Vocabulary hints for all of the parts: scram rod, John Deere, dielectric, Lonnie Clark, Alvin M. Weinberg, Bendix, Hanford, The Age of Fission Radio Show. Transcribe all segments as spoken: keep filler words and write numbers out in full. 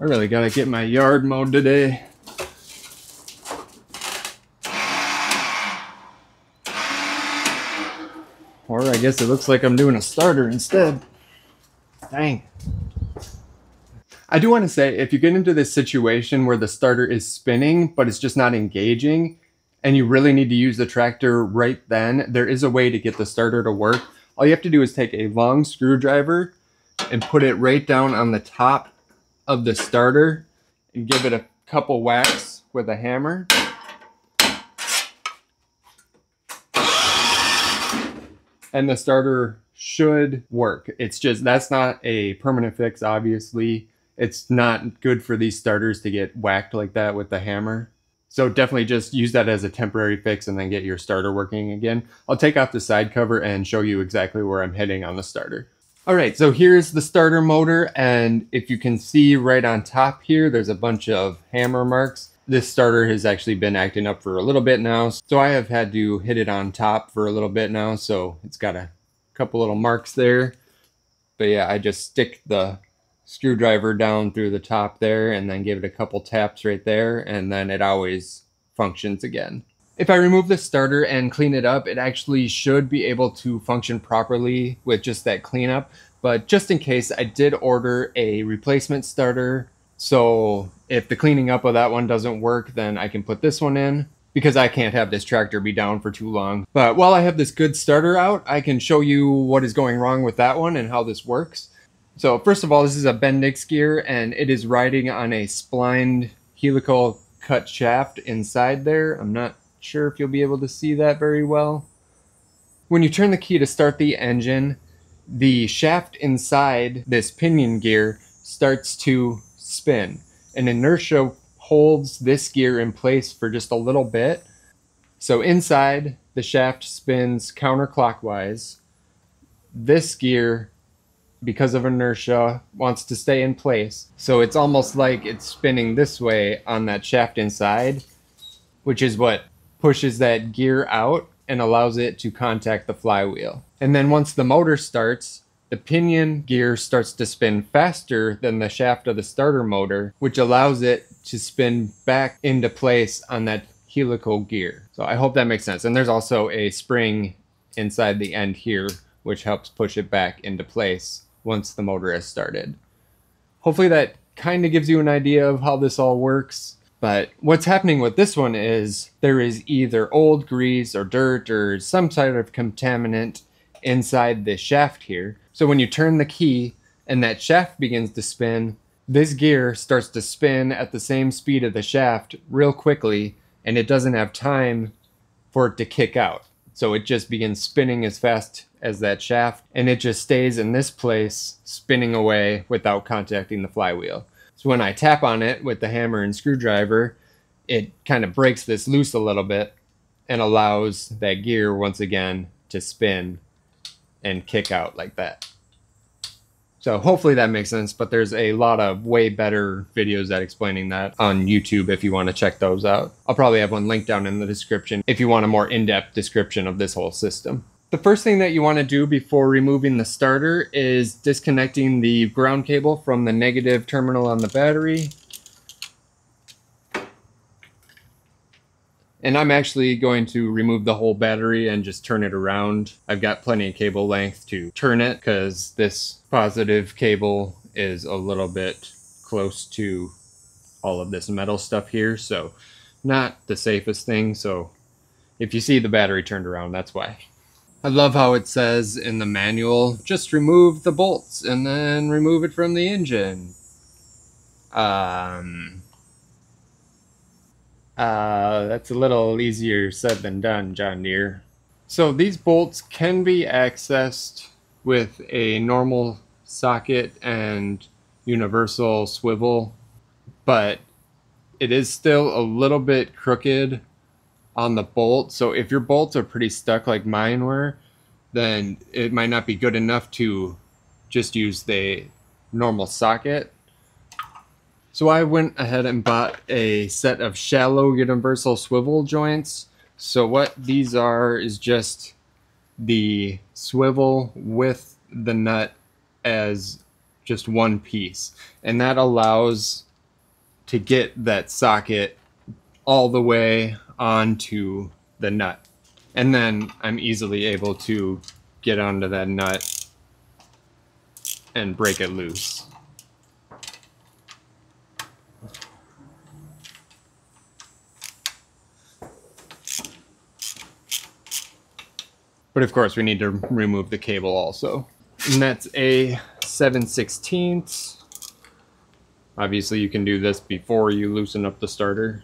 I really gotta get my yard mowed today. Or I guess it looks like I'm doing a starter instead. Dang. I do want to say, if you get into this situation where the starter is spinning, but it's just not engaging, and you really need to use the tractor right then, there is a way to get the starter to work. All you have to do is take a long screwdriver and put it right down on the top of the starter and give it a couple whacks with a hammer. And the starter should work. It's just, that's not a permanent fix, obviously. It's not good for these starters to get whacked like that with the hammer. So definitely just use that as a temporary fix and then get your starter working again. I'll take off the side cover and show you exactly where I'm heading on the starter. All right, so here's the starter motor, and if you can see right on top here, there's a bunch of hammer marks. This starter has actually been acting up for a little bit now, so I have had to hit it on top for a little bit now, so it's got a couple little marks there. But yeah, I just stick the screwdriver down through the top there and then give it a couple taps right there, and then it always functions again. If I remove the starter and clean it up, it actually should be able to function properly with just that cleanup. But just in case, I did order a replacement starter. So if the cleaning up of that one doesn't work, then I can put this one in, because I can't have this tractor be down for too long. But while I have this good starter out, I can show you what is going wrong with that one and how this works. So first of all, this is a Bendix gear, and it is riding on a splined helical cut shaft inside there. I'm not sure if you'll be able to see that very well. When you turn the key to start the engine, the shaft inside this pinion gear starts to spin, and inertia holds this gear in place for just a little bit. So inside, the shaft spins counterclockwise. This gear, because of inertia, wants to stay in place, so it's almost like it's spinning this way on that shaft inside, which is what pushes that gear out and allows it to contact the flywheel. And then once the motor starts, the pinion gear starts to spin faster than the shaft of the starter motor, which allows it to spin back into place on that helical gear. So I hope that makes sense. And there's also a spring inside the end here, which helps push it back into place once the motor has started. Hopefully that kind of gives you an idea of how this all works. But what's happening with this one is there is either old grease or dirt or some type of contaminant inside this shaft here. So when you turn the key and that shaft begins to spin, this gear starts to spin at the same speed of the shaft real quickly, and it doesn't have time for it to kick out. So it just begins spinning as fast as that shaft, and it just stays in this place spinning away without contacting the flywheel. So when I tap on it with the hammer and screwdriver, it kind of breaks this loose a little bit and allows that gear once again to spin and kick out like that. So hopefully that makes sense, but there's a lot of way better videos at explaining that on YouTube if you want to check those out. I'll probably have one linked down in the description if you want a more in-depth description of this whole system. The first thing that you want to do before removing the starter is disconnecting the ground cable from the negative terminal on the battery. And I'm actually going to remove the whole battery and just turn it around. I've got plenty of cable length to turn it because this positive cable is a little bit close to all of this metal stuff here, so not the safest thing. So if you see the battery turned around, that's why. I love how it says in the manual, just remove the bolts and then remove it from the engine. Um, uh, that's a little easier said than done, John Deere. So these bolts can be accessed with a normal socket and universal swivel, but it is still a little bit crooked on the bolt. So if your bolts are pretty stuck like mine were, then it might not be good enough to just use the normal socket. So I went ahead and bought a set of shallow universal swivel joints. So what these are is just the swivel with the nut as just one piece, and that allows to get that socket all the way onto the nut. And then I'm easily able to get onto that nut and break it loose. But of course we need to remove the cable also. And that's a seven sixteenths. Obviously you can do this before you loosen up the starter.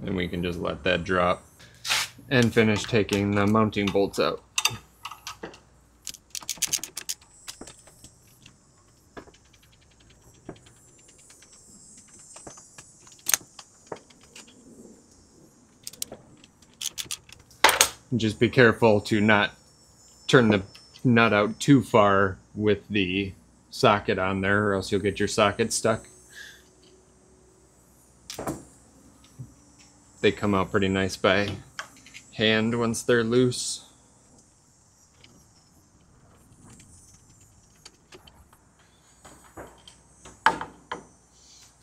And we can just let that drop and finish taking the mounting bolts out. Just be careful to not turn the nut out too far with the socket on there, or else you'll get your socket stuck. They come out pretty nice by hand once they're loose.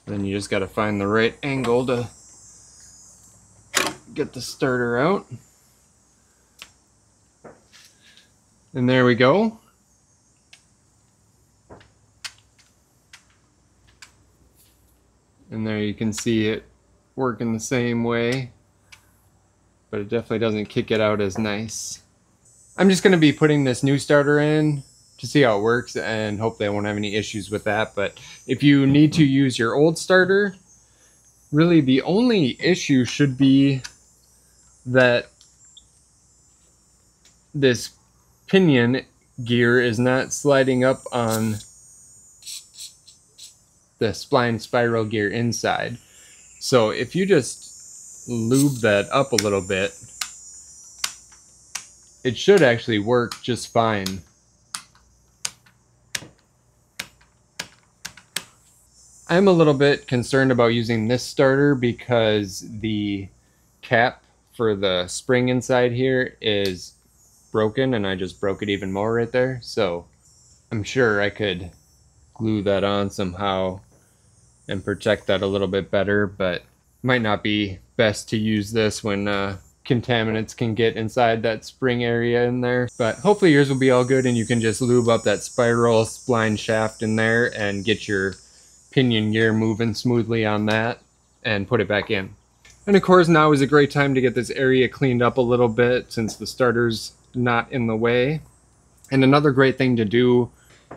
Then you just got to find the right angle to get the starter out. And there we go. And there you can see it working the same way, but it definitely doesn't kick it out as nice. I'm just going to be putting this new starter in to see how it works and hope they won't have any issues with that. But if you need to use your old starter, really the only issue should be that this pinion gear is not sliding up on the spline spiral gear inside. So if you just lube that up a little bit, it should actually work just fine. I'm a little bit concerned about using this starter because the cap for the spring inside here is broken, and I just broke it even more right there. So I'm sure I could glue that on somehow and protect that a little bit better, but might not be best to use this when uh, contaminants can get inside that spring area in there. But hopefully yours will be all good and you can just lube up that spiral spline shaft in there and get your pinion gear moving smoothly on that and put it back in. And of course now is a great time to get this area cleaned up a little bit since the starter's not in the way. And another great thing to do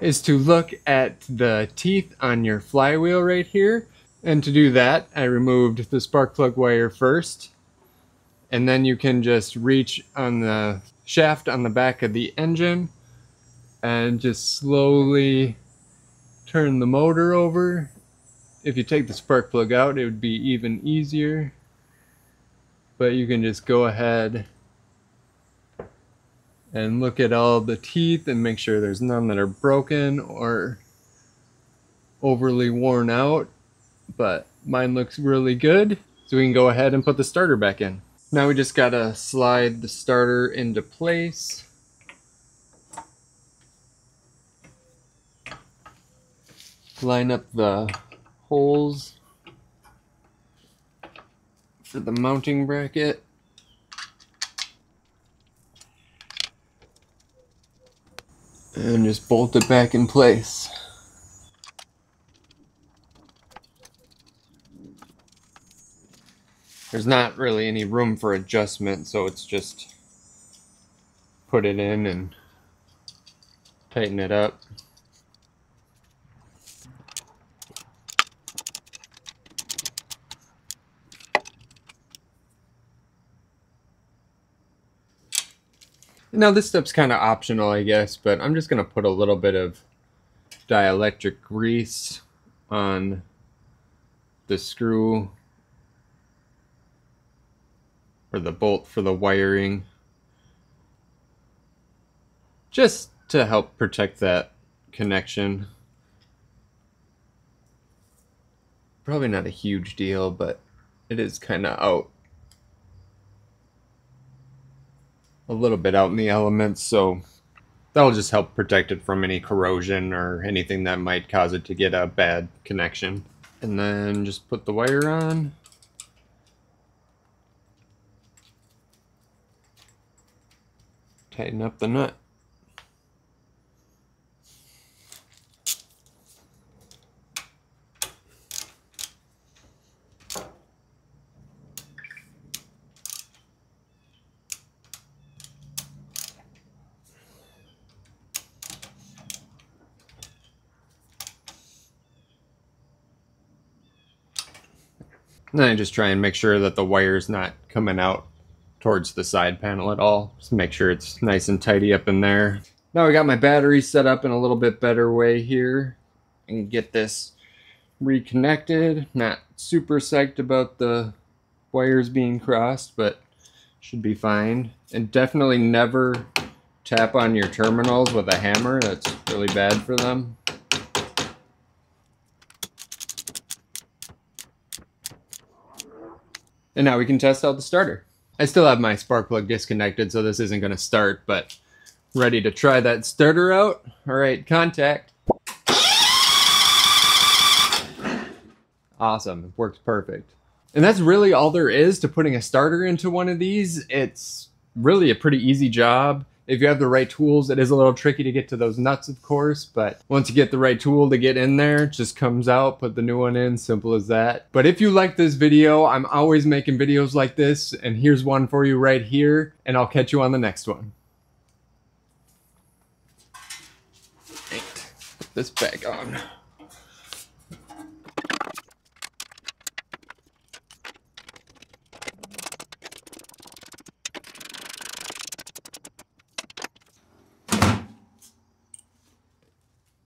is to look at the teeth on your flywheel right here. And to do that, I removed the spark plug wire first, and then you can just reach on the shaft on the back of the engine and just slowly turn the motor over. If you take the spark plug out, it would be even easier, but you can just go ahead and look at all the teeth and make sure there's none that are broken or overly worn out. But mine looks really good, so we can go ahead and put the starter back in. Now we just gotta slide the starter into place. Line up the holes for the mounting bracket. And just bolt it back in place. There's not really any room for adjustment, so it's just put it in and tighten it up. Now this step's kind of optional, I guess, but I'm just going to put a little bit of dielectric grease on the screw or the bolt for the wiring, just to help protect that connection. Probably not a huge deal, but it is kind of out. a little bit out in the elements, so that'll just help protect it from any corrosion or anything that might cause it to get a bad connection. And then just put the wire on. Tighten up the nut. And then I just try and make sure that the wire's not coming out towards the side panel at all. Just make sure it's nice and tidy up in there. Now I got my battery set up in a little bit better way here. And get this reconnected. Not super psyched about the wires being crossed, but should be fine. And definitely never tap on your terminals with a hammer. That's really bad for them. And now we can test out the starter. I still have my spark plug disconnected, so this isn't going to start, but ready to try that starter out. All right, contact. Awesome, it works perfect. And that's really all there is to putting a starter into one of these. It's really a pretty easy job. If you have the right tools, it is a little tricky to get to those nuts, of course, but once you get the right tool to get in there, it just comes out, put the new one in, simple as that. But if you like this video, I'm always making videos like this, and here's one for you right here, and I'll catch you on the next one. Put this back on.